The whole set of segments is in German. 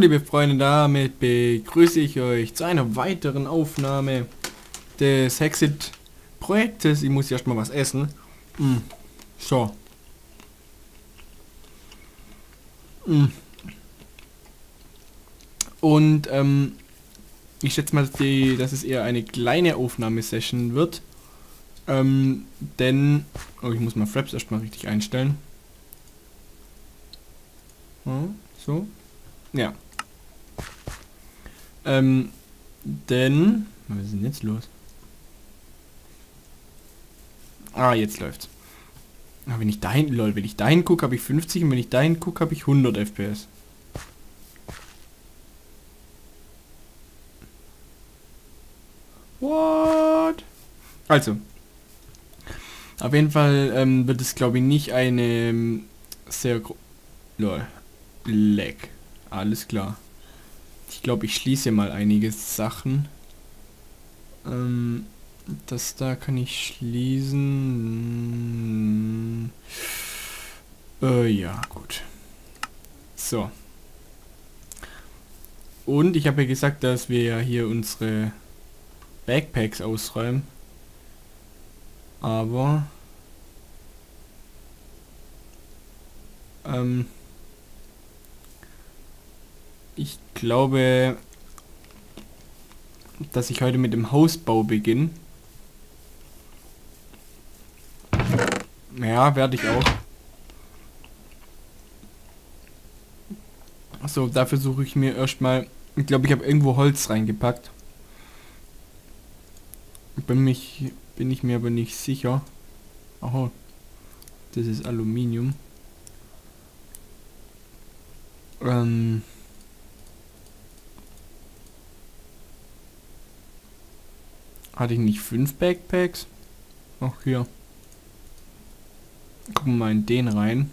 liebe Freunde, damit begrüße ich euch zu einer weiteren Aufnahme des Hexit Projektes. Ich muss erstmal was essen. So. Und ich schätze mal, dass es eher eine kleine Aufnahmesession wird. Denn... Oh, ich muss mal Fraps erstmal richtig einstellen. So. Ja. Denn... Was ist denn jetzt los? Ah, jetzt läuft's. Aber wenn ich da hinten... Lol, wenn ich da hin gucke, habe ich 50 und wenn ich da hin gucke, habe ich 100 FPS. What? Also. Auf jeden Fall wird es, glaube ich, nicht eine sehr... Lol. Lag. Alles klar. Ich glaube, ich schließe mal einige Sachen. Das da kann ich schließen. Ja, gut. So. Und ich habe ja gesagt, dass wir ja hier unsere Backpacks ausräumen. Aber... ich glaube, dass ich heute mit dem Hausbau beginne. Ja, werde ich auch. So, dafür suche ich mir erstmal... Ich glaube, ich habe irgendwo Holz reingepackt. Bin ich mir aber nicht sicher. Aha. Das ist Aluminium. Hatte ich nicht 5 Backpacks? Ach, hier. Gucken wir mal in den rein.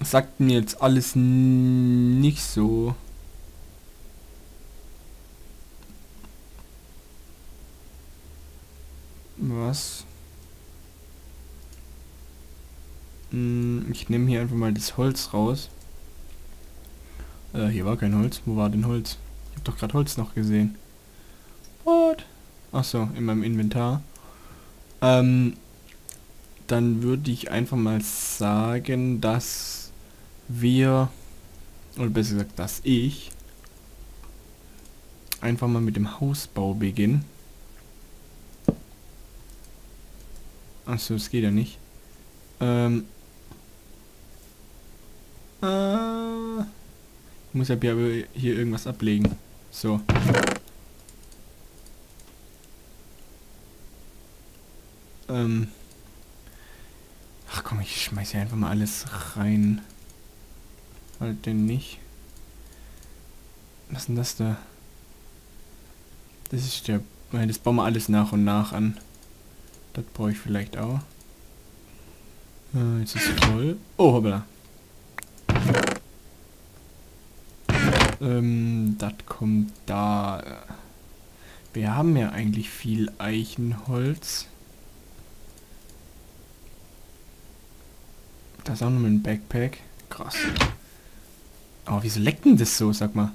Sagt mir jetzt alles nicht so. Was? Ich nehme hier einfach mal das Holz raus. Hier war kein Holz. Wo war denn Holz? Ich habe doch gerade Holz noch gesehen. What? Achso, in meinem Inventar. Dann würde ich einfach mal sagen, dass wir, oder besser gesagt, dass ich einfach mal mit dem Hausbau beginne. Achso, das geht ja nicht. Ich muss ja hier irgendwas ablegen. So. Ach komm, ich schmeiße hier einfach mal alles rein. Halt denn nicht. Was ist denn das da? Das ist der... Das bauen wir alles nach und nach an. Das brauche ich vielleicht auch. Jetzt ist es voll. Oh, hoppla. Das kommt da. Wir haben ja eigentlich viel Eichenholz. Das ist auch noch ein Backpack. Krass. Aber wieso leckt denn das so, sag mal?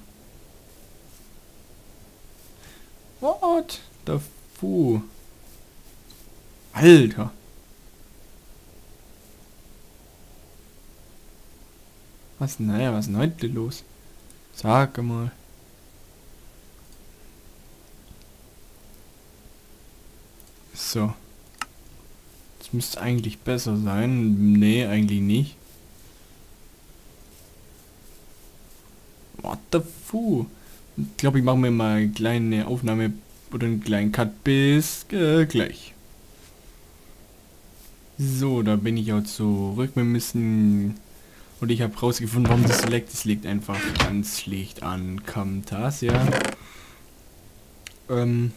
What the fu? Alter. Was, naja, was ist denn heute los? Sag mal. So. Das müsste eigentlich besser sein. Nee, eigentlich nicht. What the fu? Ich glaube, ich mache mir mal eine kleine Aufnahme oder einen kleinen Cut bis gleich. So, da bin ich auch zurück. Wir müssen... Und ich habe rausgefunden, warum das leckt. Das liegt einfach ganz schlicht an Camtasia. Denn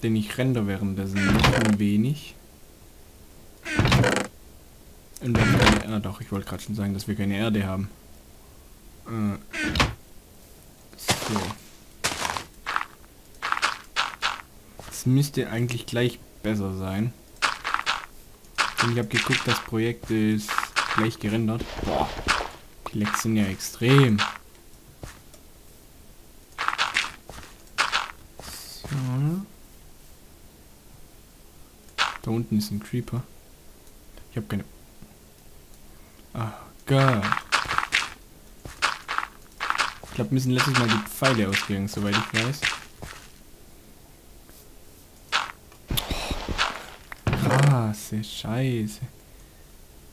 ich render währenddessen noch ein wenig. Und wir haben keine Erde. Doch, ich wollte gerade schon sagen, dass wir keine Erde haben. So. Das müsste eigentlich gleich besser sein. Und ich habe geguckt, das Projekt ist gleich gerendert. Boah, die Lags sind ja extrem. So. Da unten ist ein Creeper. Ich habe keine... Ah, Gott. Ich glaube, mir sind letztes Mal die Pfeile ausgegangen, soweit ich weiß. Krasse Scheiße.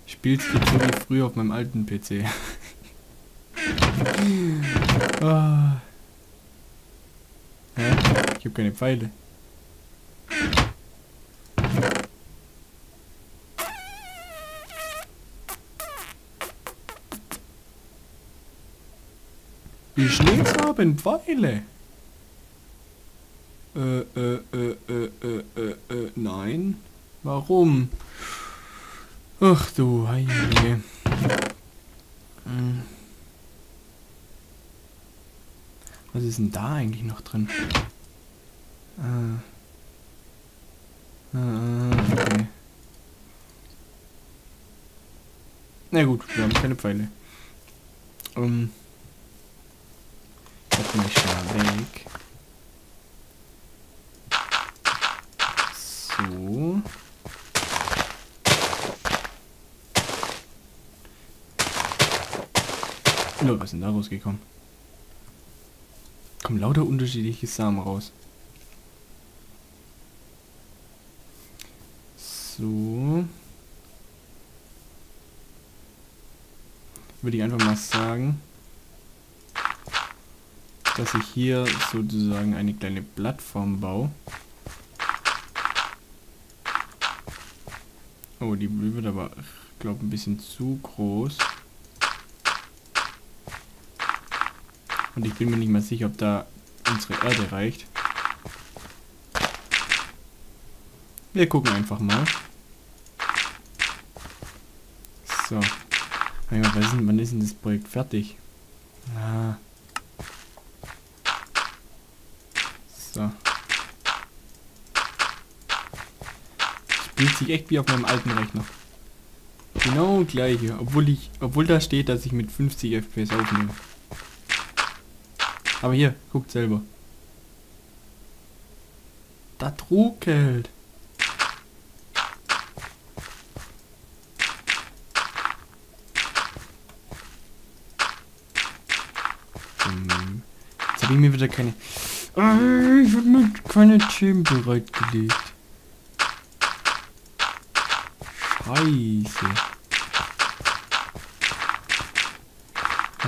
Ich spiele es jetzt so wie früher auf meinem alten PC. Ah. Hä? Ich habe keine Pfeile. Die Schnees haben Pfeile. Nein. Warum? Ach du Heilige. Was ist denn da eigentlich noch drin? Okay. Na gut, wir haben keine Pfeile. Ich hab mich da weg. So. Oh, was ist denn da rausgekommen? Kommen lauter unterschiedliche Samen raus. So. Würde ich einfach mal sagen, dass ich hier sozusagen eine kleine Plattform baue. Oh, die wird aber, ich glaube, ein bisschen zu groß. Und ich bin mir nicht mehr sicher, ob da unsere Erde reicht. Wir gucken einfach mal. So. Wann ist denn das Projekt fertig? Ah. So. Das spielt sich echt wie auf meinem alten Rechner. Genau gleiche. Obwohl da steht, dass ich mit 50 FPS aufnehme. Aber hier, guckt selber. Da druckelt. Jetzt habe ich mir wieder keine... Ich habe mir keine Themen bereitgelegt. Scheiße.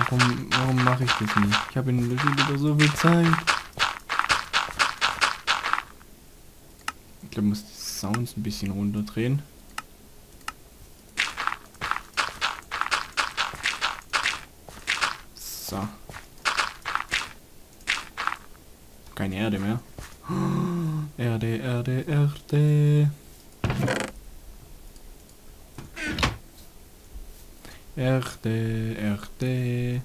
Warum mache ich das nicht? Ich habe in der Schule wieder so viel Zeit. Ich glaube, muss die Sounds ein bisschen runterdrehen. So. Keine Erde mehr. Erde, Erde, Erde. Erde, Erde,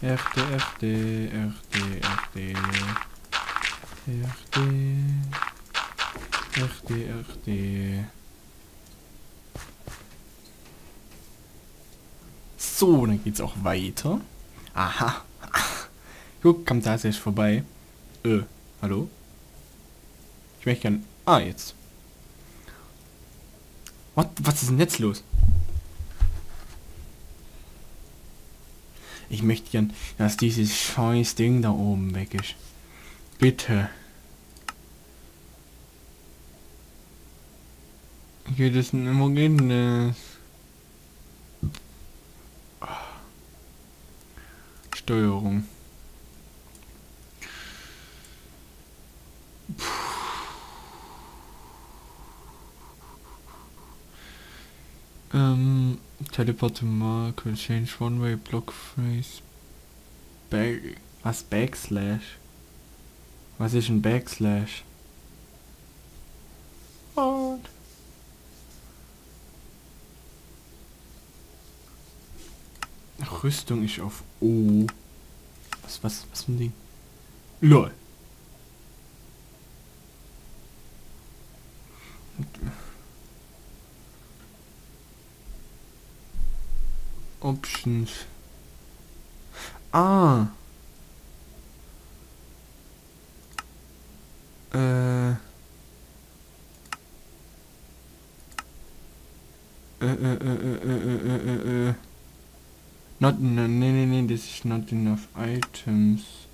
Erde, Erde, Erde, Erde, Erde, Erde. So, dann geht's auch weiter. Aha. Guck, kommt da erst vorbei. Hallo? Ich möchte gerne... Ah, jetzt. Was ist denn jetzt los? Ich möchte gern, dass dieses scheiß Ding da oben weg ist. Bitte. Geht es denn immer gehen? Steuerung. Puh. Teleport to mark will change one way block phrase. Was? Backslash? Was ist ein Backslash? What? Rüstung ist auf O. Was für ein Ding? LOL. Options. Ah. Not, no, nee, das ist not enough items.